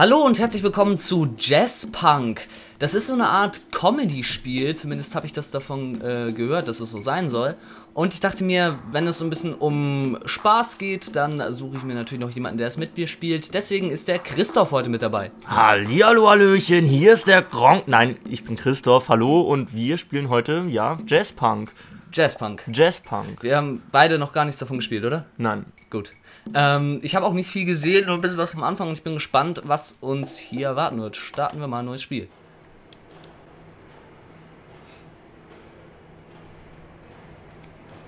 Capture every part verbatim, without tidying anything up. Hallo und herzlich willkommen zu Jazzpunk. Das ist so eine Art Comedy-Spiel, zumindest habe ich das davon äh, gehört, dass es so sein soll. Und ich dachte mir, wenn es so ein bisschen um Spaß geht, dann suche ich mir natürlich noch jemanden, der es mit mir spielt. Deswegen ist der Christoph heute mit dabei. Hallihallo, Hallöchen, hier ist der Gronk. Nein, ich bin Christoph, hallo, und wir spielen heute, ja, Jazzpunk. Jazzpunk. Jazzpunk. Wir haben beide noch gar nichts davon gespielt, oder? Nein. Gut. Ähm, ich habe auch nicht viel gesehen, nur ein bisschen was vom Anfang, und ich bin gespannt, was uns hier erwarten wird. Starten wir mal ein neues Spiel.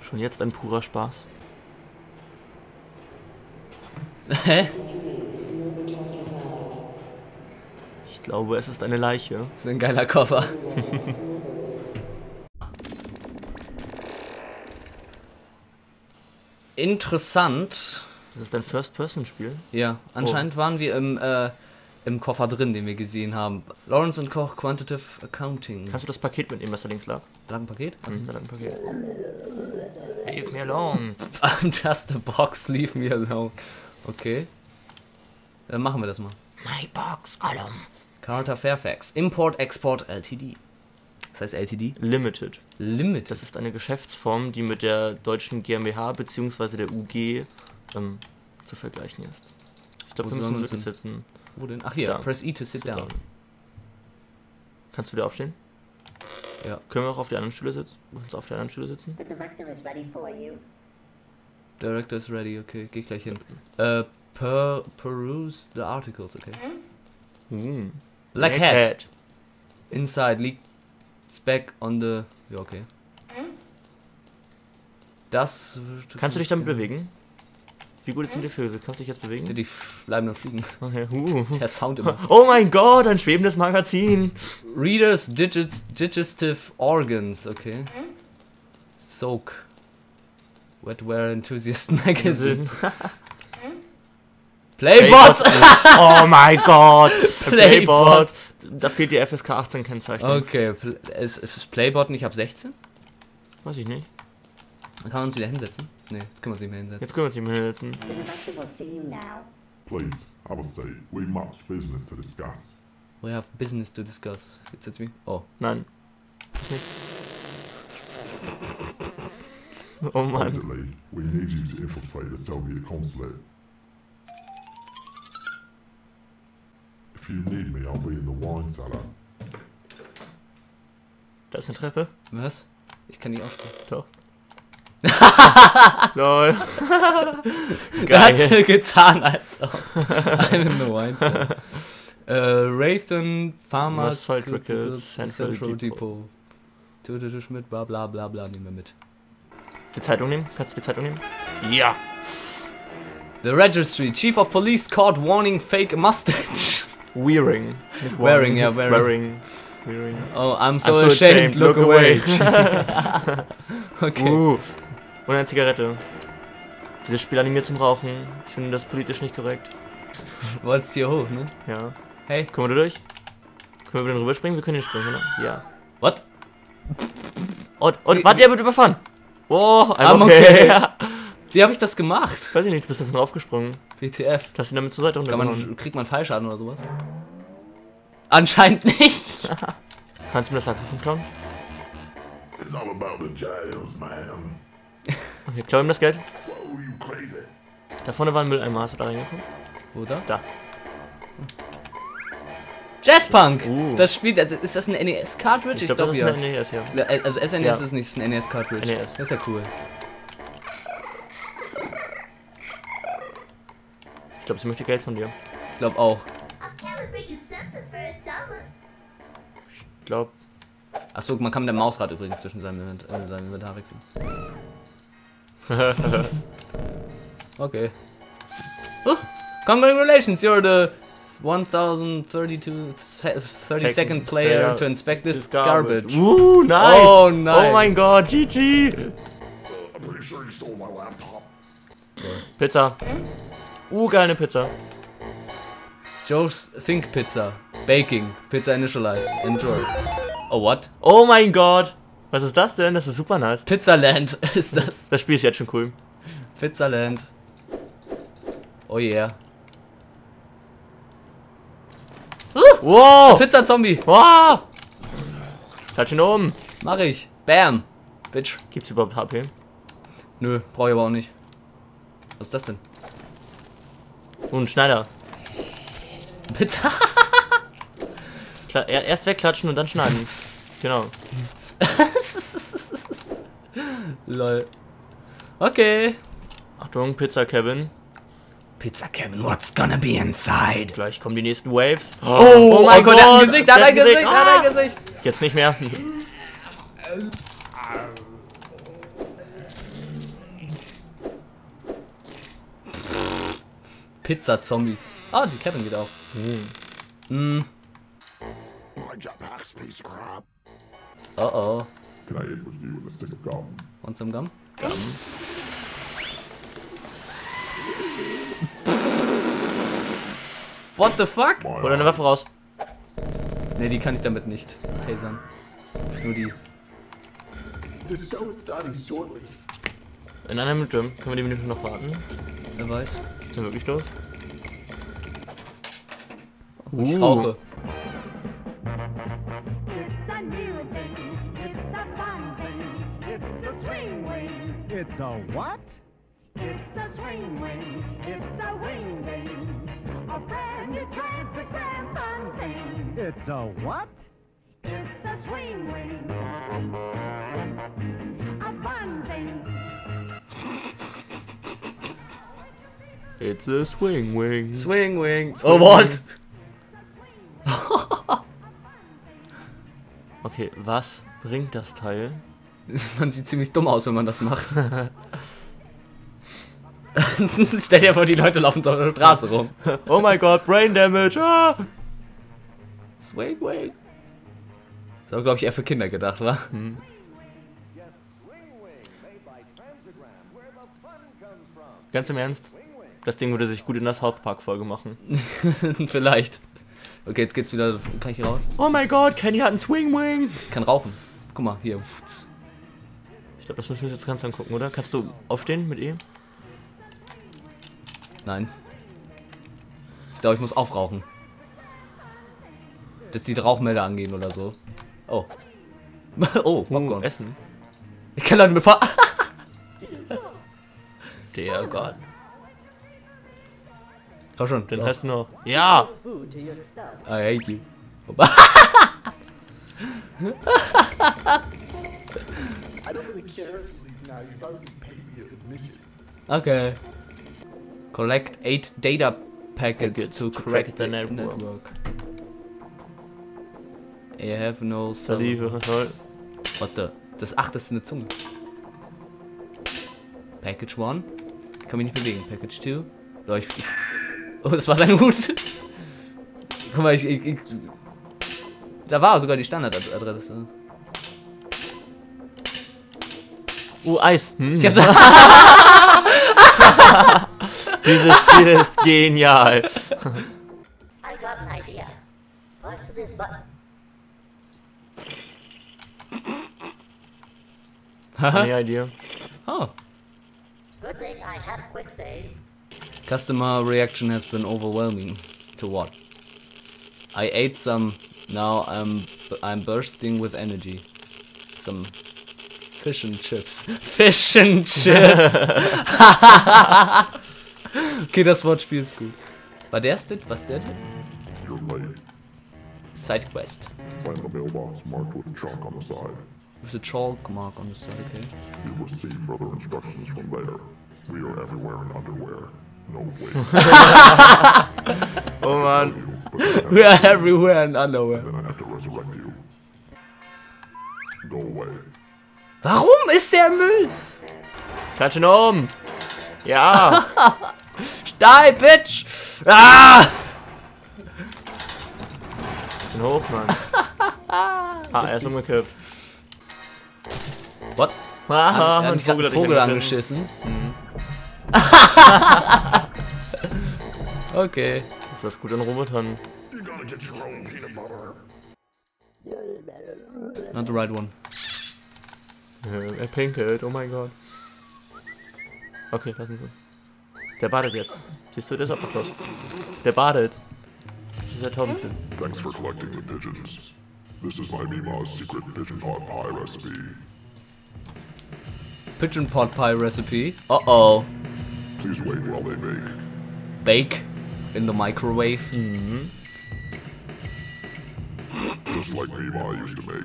Schon jetzt ein purer Spaß. Hä? Ich glaube, es ist eine Leiche. Das ist ein geiler Koffer. Interessant. Das ist ein First-Person-Spiel? Ja, anscheinend oh. waren wir im, äh, im Koffer drin, den wir gesehen haben. Lawrence Koch Quantitative Accounting. Kannst du das Paket mitnehmen, was da links lag? Da lag ein Paket? Mhm. Da lag ein Paket. Leave me alone. I'm just a box, leave me alone. Okay. Dann machen wir das mal. My box, column. Carter Fairfax. Import-Export-L T D. Das heißt L T D? Limited. Limited. Das ist eine Geschäftsform, die mit der deutschen GmbH bzw. der U G ähm, zu vergleichen ist. Ich glaube, wir müssen uns wirklich setzen. Wo denn? Ach hier, down. Press E to sit, sit down. down. Kannst du wieder aufstehen? Ja. Können wir auch auf der anderen Stelle sitzen? Uns auf der anderen Stelle sitzen? The director is ready for you. Director is ready, okay. Geh ich gleich hin. Okay. Uh, per peruse the articles, okay. Mm. Black Hat. Hat. Inside leaked. Back on the... Ja, okay. Das... Kannst du dich damit bewegen? Wie gut sind die Vögel? Kannst du dich jetzt bewegen? Ja, die bleiben dann fliegen. Okay. Uh. Der Sound immer. Oh mein Gott, ein schwebendes Magazin! Reader's Digest, Digestive Organs, okay. Soak. Wetware Enthusiast Magazine. Playbots! Oh mein Gott! Playbots! Da fehlt die F S K achtzehn-Kennzeichnung. Okay, ist, ist Playbot nicht ab sechzehn? Weiß ich nicht. Dann kann man uns wieder hinsetzen? Ne, jetzt können wir uns nicht mehr hinsetzen. Jetzt können wir uns nicht mehr hinsetzen. Please, I would say, we must business to discuss. We have business to discuss. Jetzt setz mich. Oh. Nein. Oh Mann. Basically, we need you to infiltrate the Soviet consulate. Da ist eine Treppe. Was? Ich kann die aufstehen. Doch. Lol. Geil. Hat getan als auch. I'm in the wine cellar. uh, Wraithan Pharmaceuticals Central, Central Depot. Töte Schmidt, bla bla bla bla. Nehmen wir mit. Die Zeitung nehmen? Kannst du die Zeitung nehmen? Ja. The Registry. Chief of Police caught warning fake mustache. Wearing. Wearing, wearing, ja, wearing. wearing. Wearing. Oh, I'm so, I'm so ashamed. ashamed, look, look away. Okay. Uh, und eine Zigarette. Dieses Spiel animiert zum Rauchen. Ich finde das politisch nicht korrekt. Du wolltest hier hoch, ne? Ja. Hey. Kommen wir da durch? Können wir wieder rüber springen? Wir können hier springen, oder? Ja. What? Und, und, warte, er wird überfahren. Oh, I'm okay. okay. Wie habe ich das gemacht? Weiß ich nicht, du bist davon aufgesprungen. D T F. Du hast ihn damit zur Seite runtergenommen. Kriegt man Fallschaden oder sowas? Anscheinend nicht. Kannst du mir das Saxophon klauen? It's all about the jails, man. Okay, klau ihm das Geld. Da vorne war ein Mülleimer, hast du da reingeguckt? Wo da? Da. Hm. Jazzpunk! Uh. Das spielt. Ist das ein N E S-Cartridge? Ich glaube, glaub, das ist ein N E S, ja. Also S N E S ja. ist nicht ein N E S-Cartridge. N E S. Das ist ja cool. Ich glaube, sie möchte Geld von dir. Ich glaube auch. Ich glaube. Achso, man kann mit der Mausrad übrigens zwischen seinem Invent äh, seinem Inventar wechseln. Okay. Oh, congratulations, you're the one thousand thirty-second player to inspect this garbage. Uh, nice. Oh, nice. Oh mein Gott, G G. I'm pretty sure you stole my laptop. Pizza. Uh, geile Pizza. Joe's Think Pizza. Baking. Pizza initialized. Enjoy. Oh, what? Oh mein Gott. Was ist das denn? Das ist super nice. Pizzaland ist das. Das Spiel ist jetzt schon cool. Pizzaland. Oh yeah. Wow! Pizza-Zombie! Wow! Touch ihn oben. Mach ich. Bam! Bitch. Gibt's überhaupt H P? Nö, brauch ich aber auch nicht. Was ist das denn? Oh, ein Schneider. Pizza! Erst wegklatschen und dann schneiden. Genau. Lol. Okay. Achtung, Pizza Kevin. Pizza Kevin, what's gonna be inside? Gleich kommen die nächsten Waves. Oh, oh, oh mein Gott, Gott, er hat ein Gesicht, er hat ein Gesicht, Gesicht. Ah. hat ein Gesicht. Jetzt nicht mehr. Pizza Zombies. Ah, oh, die Kevin geht auf. Mm. Mm. Oh oh. Can I eat with you with a stick of gum? Want some gum? Gum. What the fuck? Hol deine Waffe raus. Ne, die kann ich damit nicht tasern. Nur die. In einer Minute. Können wir die Minute noch warten? Wer weiß. Geht's denn wirklich los? Uh. Ich rauche. It's a what? It's a swing wing. It's a wing wing. A brand new classic grand fun thing. It's a what? It's a swing wing. A fun thing. It's a swing wing. Swing wing. Oh what? Okay, was bringt das Teil? Man sieht ziemlich dumm aus, wenn man das macht. Stell dir vor, die Leute laufen so auf der Straße rum. Oh mein Gott, Brain Damage! Ah! Swing wing. Das war, glaube ich, eher für Kinder gedacht, wa? Hm. Ganz im Ernst, das Ding würde sich gut in der South Park Folge machen. Vielleicht. Okay, jetzt geht's wieder. Kann ich hier raus? Oh mein Gott, Kenny hat einen Swing wing. Kann rauchen. Guck mal, hier. Ich glaube, das müssen wir uns jetzt ganz angucken, oder? Kannst du aufstehen mit ihm? Nein. Ich glaube, ich muss aufrauchen. Dass die Rauchmelder angehen oder so. Oh. Oh, Popcorn. Uh, Essen. Ich kann Leute befahren. Der Gott. Komm schon, den hast du noch. Ja! I hate you. Okay. Collect eight data packets to crack the network. I have no saliva. What the? Das acht ist eine Zunge. Package one. Ich kann mich nicht bewegen. Package two. Läuft. Oh, das war sein Hut. Guck mal, ich... ich, ich da war sogar die Standardadresse. Oh, Eis. Hm. Ich hab's. Dieses Spiel ist genial. I got an idea. Push this button. Any idea? Oh. Good thing I had a quick save. Customer reaction has been overwhelming. To what? I ate some. Now I'm I'm bursting with energy. Some fish and chips. Fish and chips. Okay, das Wortspiel ist gut. War der Stit? Was der Stit? Sidequest. Find the mailbox marked with chalk on the side. With a chalk mark on the side, okay. You will see further instructions from there. We are everywhere in underwear. No way. Oh man. We are everywhere and underwear. Warum ist der Müll? Klatschen um. Ja. Steil, bitch. Ah! Bisschen hoch, Mann. Ah, er ist umgekippt. What? Ah, hat einen Vogel, Vogel angeschissen. Mhm. Okay. Ist das gut an Robotern? Not the right one. Er pinkelt, oh mein Gott. Okay, lass uns das. Der badet jetzt. Siehst du, der ist abgeschlossen. Der badet. is at home too. Thanks for collecting the pigeons. This is my Mima's secret pigeon pot pie recipe. Pigeon pot pie recipe? Uh-oh. Please wait while they bake. Bake? In the microwave? Mm-hmm. Just like Mima used to make.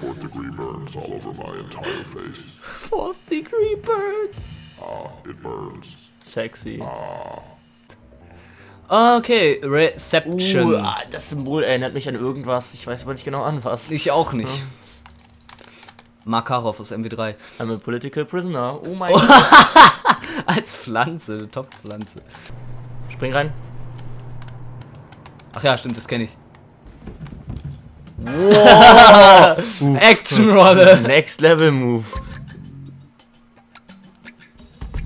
Fourth degree burns all over my entire face. Fourth degree burns. Ah, it burns. Sexy. Ah. Okay, Reception. Uh, das Symbol erinnert mich an irgendwas. Ich weiß aber nicht genau an was. Ich auch nicht. Ja. Makarov aus M W drei. I'm a political prisoner. Oh mein Gott. Als Pflanze, eine Top-Pflanze. Spring rein. Ach ja, stimmt, das kenne ich. Wow. Action-Rolle. Next-Level-Move.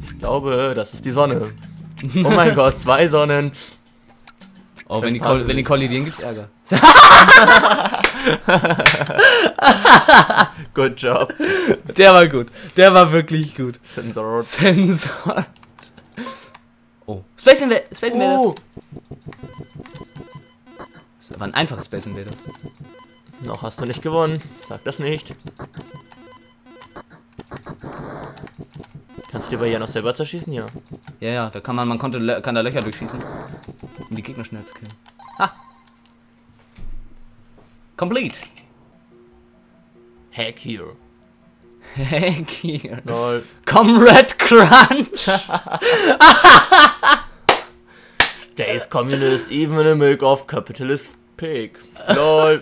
Ich glaube, das ist die Sonne. Oh mein Gott, zwei Sonnen. Oh, wenn die, wenn die kollidieren, gibt's Ärger. Good job. Der war gut. Der war wirklich gut. Sensor. Sensor. Oh. Space Invaders. Space Invaders. Oh. Das war ein einfaches Space Invaders. Noch hast du nicht gewonnen. Sag das nicht. Kannst du die Barriere noch selber zerschießen? Ja. Ja, ja, da kann man, man konnte, kann da Löcher durchschießen. Um die Gegner schnell zu killen. Ha! Complete! Hack here. Hack here. Lol. Comrade Crunch! Stays communist, even in a milk of capitalist pig. Lol.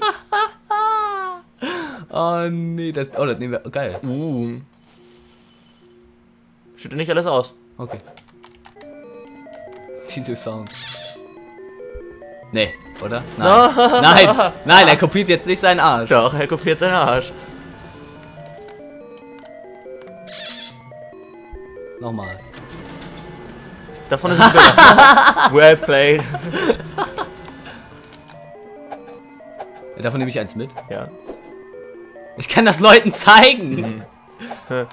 Oh nee, das, oh, das nehmen wir, geil. Uh. Schütte nicht alles aus. Okay. Diese Sounds. Nee, oder? Nein. Nein, nein, er kopiert jetzt nicht seinen Arsch. Doch, er kopiert seinen Arsch. Nochmal. Davon ist ein Bild. Well played. Davon nehme ich eins mit. Ja. Ich kann das Leuten zeigen. Mhm.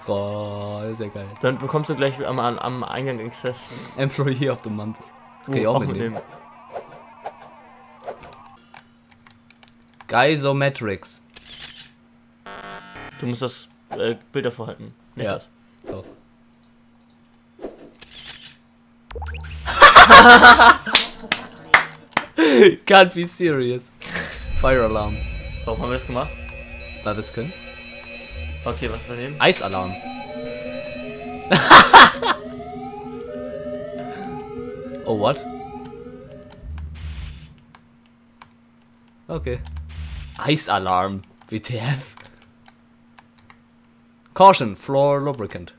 Boah, ist ja geil. Dann bekommst du gleich am, am Eingang Access. Employee of the Month. Das kann uh, ich auch, auch mitnehmen. mitnehmen. Geisometrics. Du musst das äh, Bild davor halten. Nicht ja. Das. So. Can't be serious. Fire Alarm. Warum haben wir das gemacht? Da das können. Okay, was daneben? Eisalarm. Oh, what? Okay. Eisalarm. W T F. Caution, Floor Lubricant.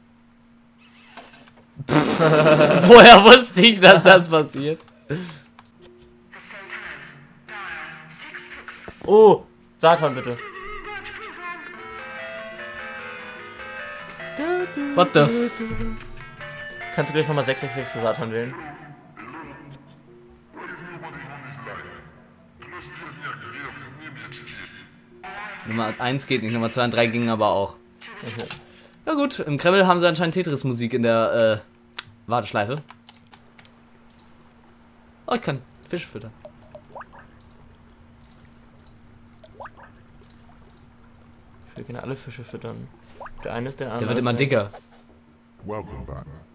Woher wusste ich, dass das passiert? Oh, Satan bitte. What the f... Kannst du gleich nochmal sechs sechs sechs für Satan wählen? Nummer eins geht nicht, Nummer zwei und drei gingen aber auch. Okay. Ja gut, im Kreml haben sie anscheinend Tetris-Musik in der äh, Warteschleife. Oh, ich kann Fische füttern. Ich will gerne alle Fische füttern. Der eine ist der andere. Der wird immer dicker.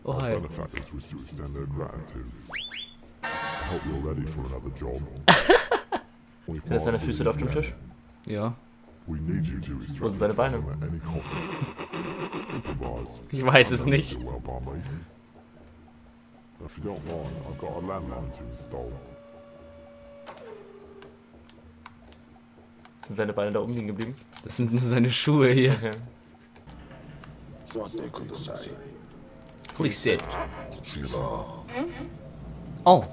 Oh hi. Sind das seine Füße da auf dem Tisch? Ja. Wo sind seine Beine? Ich weiß es nicht. Sind seine Beine da oben liegen geblieben? Das sind nur seine Schuhe hier. Okay. Please sit. Oh.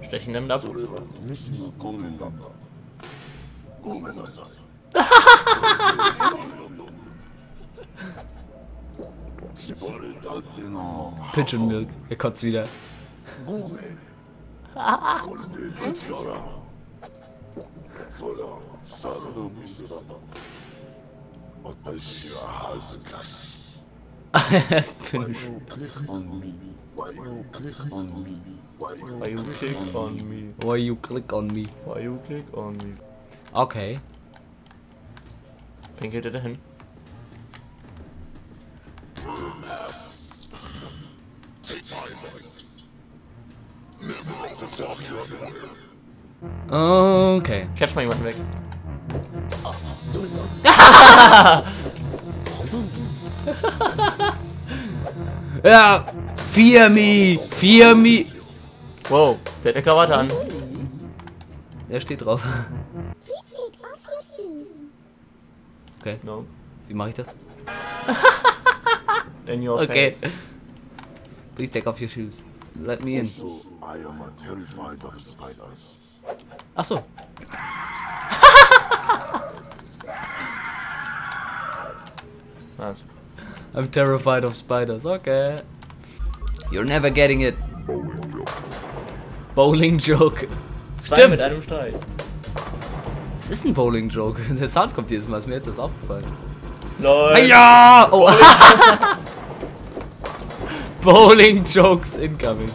Stechen damit ab. Pigeon Milk, er kotzt wieder. Why you click on me? Why you click on me? Why you click on me? Why you click on me? Why you click on me? Okay. Pinkelte dahin. Okay. Catch mal jemanden weg. Ja, fear me, fear me. Wow, der hat eine Krawatte an. Er steht drauf. Okay, no. Wie mache ich das? In your okay. Face. Please take off your shoes. Let me in. I am terrified of spiders. Ach so. I'm terrified of spiders. Okay. You're never getting it. Bowling joke. Bowling joke. Stimmt. Mit einem Stein. Es ist ein Bowling joke. Der Sound kommt jedes Mal. Ist mir jetzt das aufgefallen. Lol. Ja. Oh. Bowling jokes incoming.